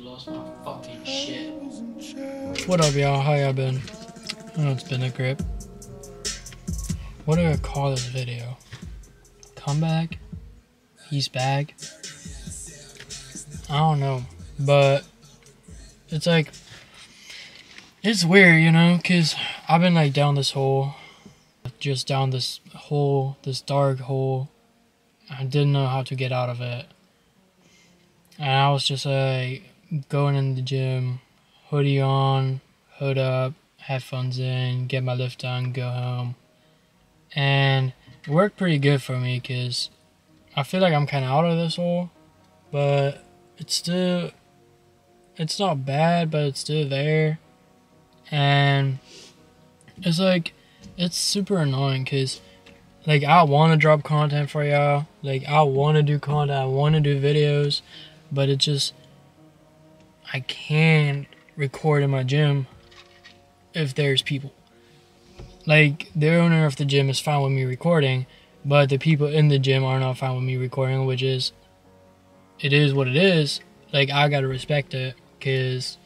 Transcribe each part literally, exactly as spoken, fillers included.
Lost my fucking shit. What up, y'all? How y'all been? I know it's been a grip. What do I call this video? Comeback? He's back? I don't know. But it's like, it's weird, you know? Because I've been like down this hole. Just down this hole. This dark hole. I didn't know how to get out of it. And I was just like, going in the gym, hoodie on, hood up, headphones in, get my lift done, go home. And it worked pretty good for me because I feel like I'm kind of out of this hole, but it's still, it's not bad, but it's still there. And it's like, it's super annoying because like I want to drop content for y'all, like I want to do content, I want to do videos, but it just, I can't record in my gym if there's people. Like, the owner of the gym is fine with me recording, but the people in the gym are not fine with me recording, which is, it is what it is. Like, I gotta respect it, because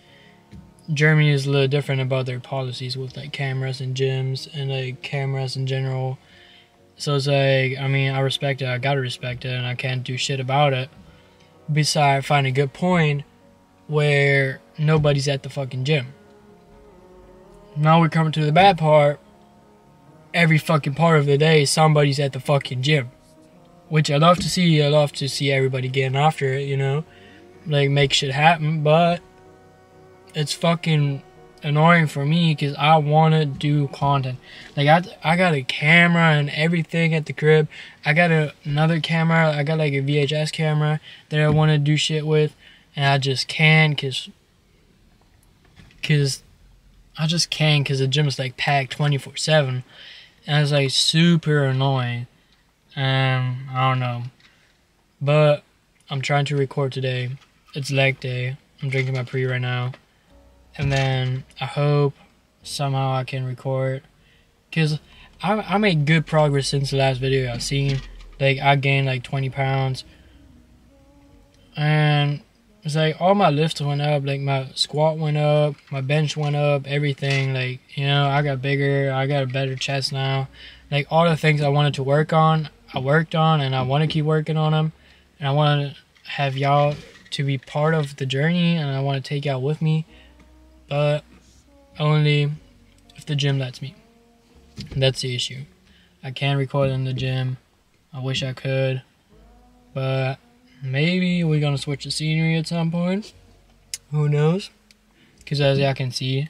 Germany is a little different about their policies with, like, cameras and gyms and, like, cameras in general. So it's like, I mean, I respect it, I gotta respect it, and I can't do shit about it. Besides, find a good point where nobody's at the fucking gym. Now we're coming to the bad part. Every fucking part of the day, somebody's at the fucking gym. Which I love to see. I love to see everybody getting after it, you know. Like, make shit happen. But it's fucking annoying for me because I want to do content. Like, I, I got a camera and everything at the crib. I got a, another camera. I got, like, a V H S camera that I want to do shit with. And I just can because, because I just can because the gym is like packed twenty-four seven. And it's like super annoying. Um, I don't know. But I'm trying to record today. It's leg day. I'm drinking my pre right now. And then I hope somehow I can record. Because I, I made good progress since the last video I've seen. Like I gained like twenty pounds. And it's like all my lifts went up, like my squat went up, my bench went up, everything. Like, you know, I got bigger, I got a better chest now. Like all the things I wanted to work on, I worked on, and I want to keep working on them. And I want to have y'all to be part of the journey, and I want to take y'all with me. But only if the gym lets me. That's the issue. I can't record in the gym. I wish I could. But maybe we're gonna switch the scenery at some point. Who knows? Because as y'all can see,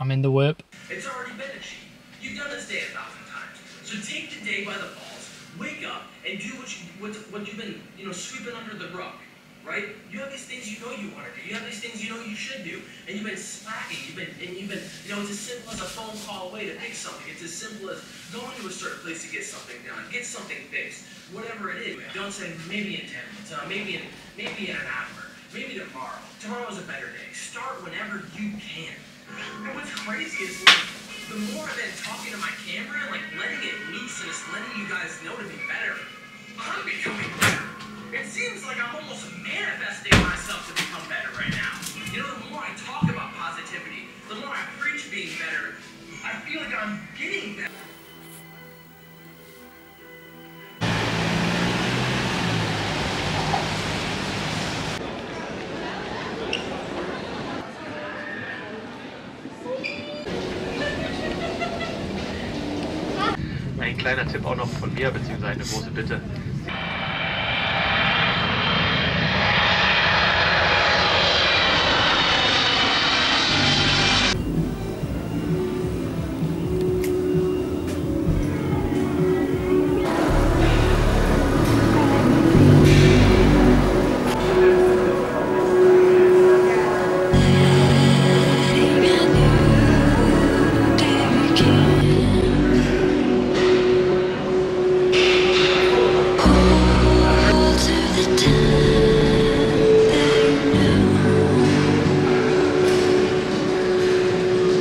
I'm in the whip. It's already been achieved. You've done this day a thousand times. So take the day by the balls, wake up, and do what, you, what, what you've been, you know, sweeping under the rug, right? You have these things you know you want to do. You have these things you know you should do. And you've been slacking. You've been, and you've been, you know, it's as simple as a phone call away to pick something. It's as simple as going to a certain place to get something done, get something fixed. Whatever it is, don't say maybe in ten minutes, uh, maybe in maybe in an hour, maybe tomorrow. Tomorrow's a better day. Start whenever you can. And what's crazy is like, the more I've been talking to my camera and like letting it loose and just letting you guys know to be better, I'm becoming better. It seems like I'm almost manifesting myself to become better right now. You know, the more I talk about positivity, the more I preach being better, I feel like I'm getting better. Ein kleiner Tipp auch noch von mir, beziehungsweise eine große Bitte. Oh.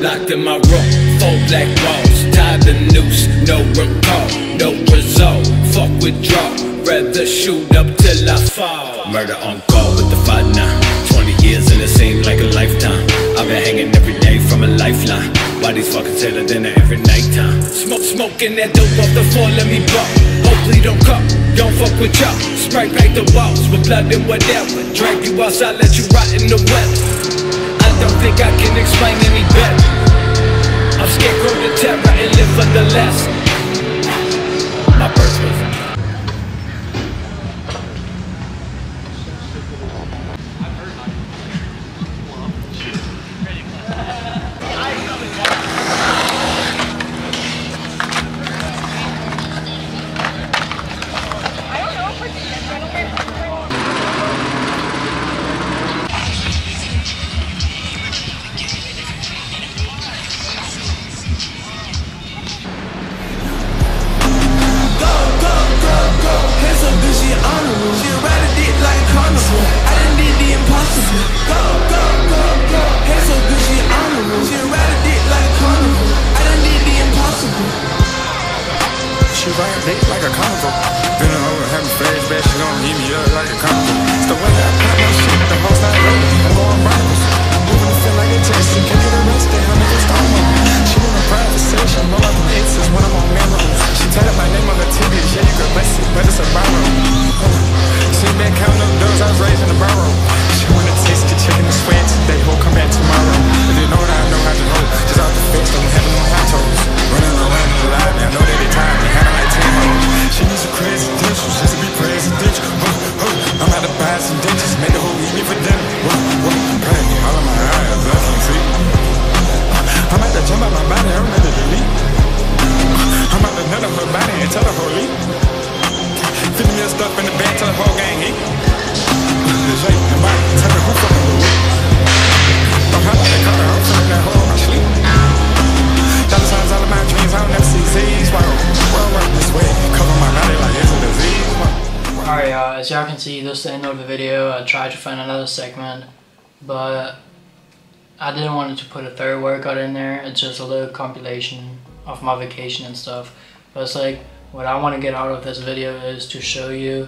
block in my room, four black walls, tie the noose, no recall, no resolve, fuck withdraw, rather shoot up till I fall. Murder on call with the fight now, twenty years and it seemed like a lifetime. I've been hanging every day from a lifeline, bodies fucking till the dinner every nighttime. Smoke, smoking that dope off the floor, let me blow. Hopefully don't come, don't fuck with y'all. Spray paint the walls with blood and whatever. Drag you outside, let you rot in the weather. Don't think I can explain any better. I'm scared from the terror and live for the lesson. My birth was like a carnival. Then the hoe having flashbacks, she gon' eat me up like a carnival. It's the way I pop my shit, the whole side road, I'm going rivals. I'm moving to feel like a Texan, can't get arrested, I'm in the storm. She want a private session, more like an exes when I'm on memories. She tatted my name on her titties, yeah you could bless it, but it's a viral. She been counting up doors, I was raised in the barrel. She wanna taste the chicken and sweat today, who'll come back tomorrow. But they know that I know how to hold, just out the fence, don't have no high toes. Running around the line, I know that they tired, they had like ten. She needs a crazy dish, she needs to be presidential. uh, uh, I'm out to buy some ditches, made the whole evening for dinner. uh, uh, All of my eyes, I can see. uh, I'm out to jump out my body, I'm ready to leave. uh, I'm out to nut up her body and tell her whole leave. Fifty mil stuff in the bag, tell her whole gang eat. The shape, the body, tell her who fucking the week. I'm out to cut her, I'm turning that hole in my sleep. Dollar signs all of my dreams, I don't never see Z's. Wow, world work this way, cover my body like it's a disease. Alright y'all, as y'all can see, this is the end of the video. I tried to find another segment, but I didn't want to put a third workout in there. It's just a little compilation of my vacation and stuff. But it's like, what I want to get out of this video is to show you,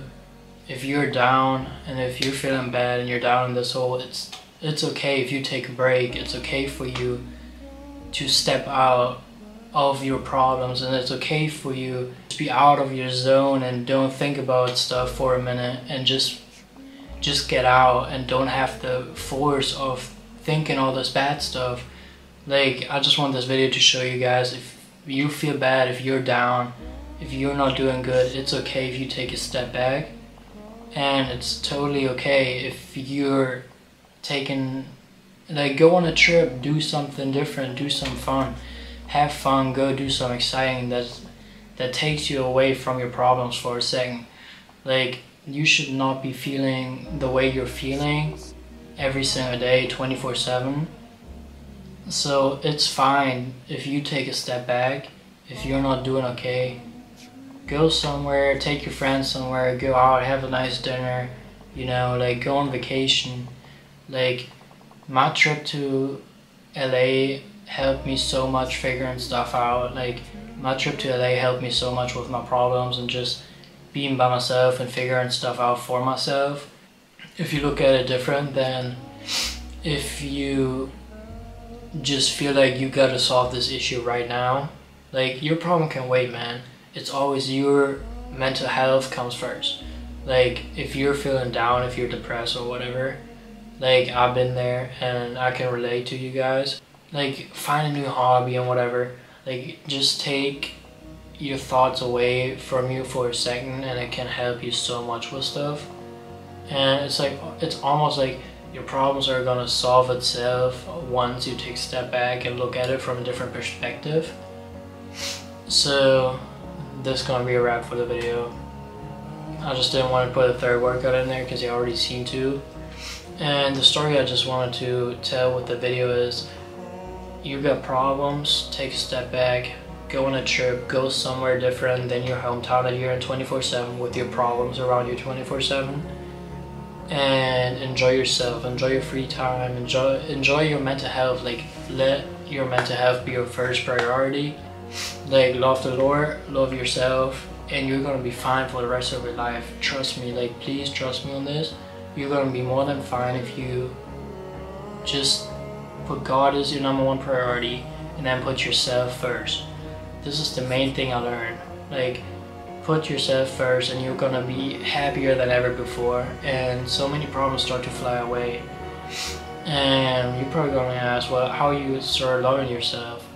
if you're down and if you're feeling bad and you're down in this hole, it's, it's okay if you take a break. It's okay for you to step out of your problems, and it's okay for you to be out of your zone and don't think about stuff for a minute and just just get out and don't have the force of thinking all this bad stuff. Like, I just want this video to show you guys, if you feel bad, if you're down, if you're not doing good, it's okay if you take a step back, and it's totally okay if you're taking, like, go on a trip, do something different, do some fun, have fun, go do some exciting that that takes you away from your problems for a second. Like, you should not be feeling the way you're feeling every single day, twenty-four seven. So it's fine if you take a step back, if you're not doing okay. Go somewhere, take your friends somewhere, go out, have a nice dinner, you know, like, go on vacation. Like, my trip to L A helped me so much figuring stuff out. Like, my trip to L A helped me so much with my problems and just being by myself and figuring stuff out for myself. If you look at it different, then if you just feel like you gotta solve this issue right now, like, your problem can wait, man. It's always your mental health comes first. Like, if you're feeling down, if you're depressed or whatever, like, I've been there and I can relate to you guys. Like, find a new hobby and whatever. Like, just take your thoughts away from you for a second and it can help you so much with stuff. And it's like, it's almost like your problems are gonna solve itself once you take a step back and look at it from a different perspective. So this is gonna be a wrap for the video. I just didn't want to put a third workout in there because you already seen two. And the story I just wanted to tell with the video is, you've got problems, take a step back, go on a trip, go somewhere different than your hometown that you're in twenty-four seven with your problems around you twenty-four seven. And enjoy yourself, enjoy your free time, enjoy enjoy your mental health. Like, let you're meant to have be your first priority. Like, love the Lord, love yourself, and you're gonna be fine for the rest of your life. Trust me, like, please trust me on this. You're gonna be more than fine if you just put God as your number one priority and then put yourself first. This is the main thing I learned. Like, put yourself first and you're gonna be happier than ever before, and so many problems start to fly away. And you're probably gonna ask, well, how you start loving yourself?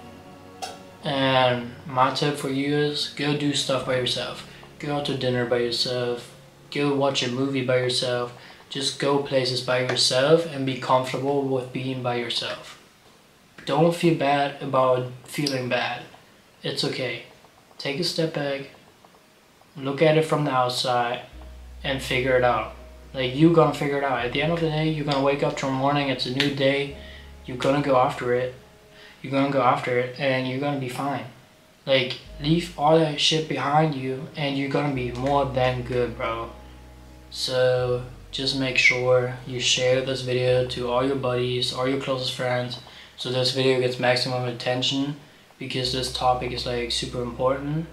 And my tip for you is, go do stuff by yourself. Go out to dinner by yourself. Go watch a movie by yourself. Just go places by yourself and be comfortable with being by yourself. Don't feel bad about feeling bad. It's okay. Take a step back, look at it from the outside, and figure it out. Like, you're gonna figure it out. At the end of the day, you're gonna wake up tomorrow morning, it's a new day, you're gonna go after it. You're gonna go after it and you're gonna be fine. Like, leave all that shit behind you and you're gonna be more than good, bro. So just make sure you share this video to all your buddies, all your closest friends, so this video gets maximum attention, because this topic is like super important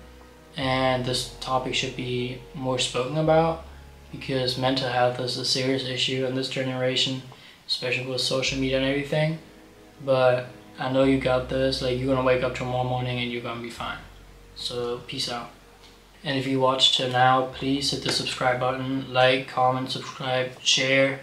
and this topic should be more spoken about, because mental health is a serious issue in this generation, especially with social media and everything. But I know you got this. Like, you're gonna wake up tomorrow morning and you're gonna be fine. So peace out. And if you watched till now, please hit the subscribe button, like, comment, subscribe, share.